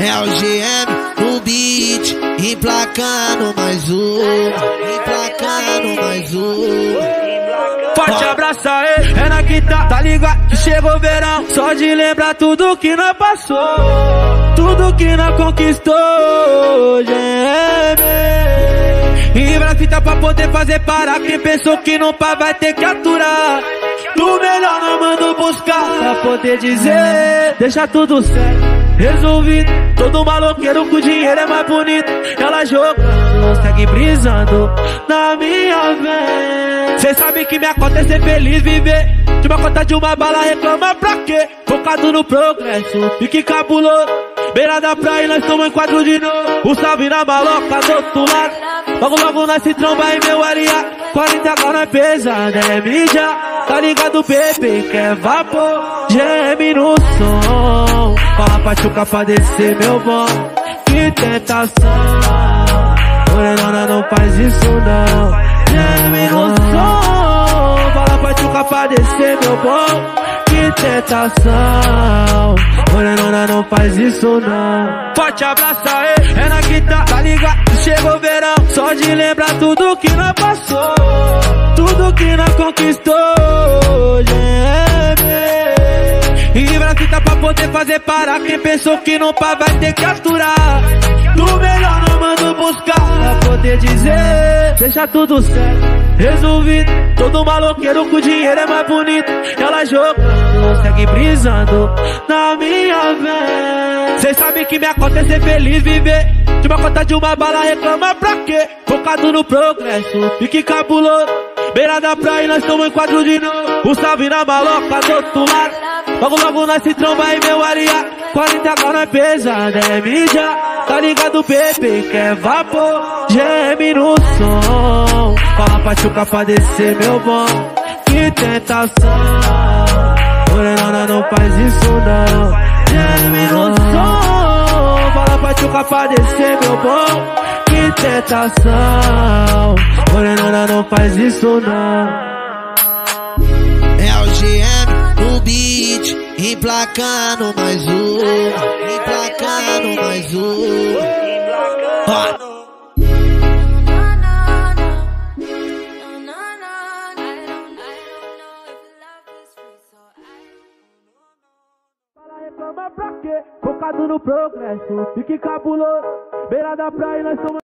É o GM no beat, emplacando mais um, emplacando mais um. Pode abraçar, é na quinta, tá ligado que chegou o verão. Só de lembrar tudo que não passou, tudo que não conquistou, GM. E vai fita pra poder fazer parar. Quem pensou que não pá vai ter que aturar. Do melhor não mando buscar, pra poder dizer, deixa tudo certo, resolvido. Todo maloqueiro com dinheiro é mais bonito. Ela jogando, segue brisando na minha vez. Cê sabe que minha conta é ser feliz, viver. De uma conta de uma bala, reclama pra quê? Focado no progresso, fique cabuloso. Beira da praia, nós estamos em quadro de novo. Um salve na maloca do outro lado. Logo, logo nós se tromba em meu areia. 40 graus na pesada, é mídia. Tá ligado, bebê, que é vapor. GM no som. Fala pra chuca pra descer, meu bom. Que tentação. Morenona, não faz isso não. GM no som, fala pra chuca pra descer, meu bom. Que tentação, morenona, não faz isso não. Forte abraço, é na quinta, tá ligado, chegou o verão. Só de lembrar tudo que não passou, tudo que não conquistou, GM. E vai na quinta pra poder fazer parar. Quem pensou que não pá vai ter que aturar. Do melhor não mando buscar, pra poder dizer, deixa tudo certo, resolvido. Todo maloqueiro com dinheiro é mais bonito. Ela jogando, segue brisando na minha vez. Cê sabe que minha conta é ser feliz, viver. De uma conta de uma bala, reclama pra quê? Focado no progresso, fique cabuloso. Beira da praia, nós estamos em quadro de novo. Um salve na maloca do outro lado. Logo, logo nós se tromba em meu areia. 40 graus na pesada, é mídia. Tá ligado, bebê, que é vapor. GM no som, fala pra chuca pra descer, meu bom. Que tentação, morenona, não faz isso não. GM no som, fala pra chuca pra descer, meu bom. Que tentação, morenona, não faz isso não. É o GM no beat, emplacando mais um, emplacando mais um. Ó. Reclama pra quê? Focado no progresso, fique cabuloso. Beira da praia, nós somos.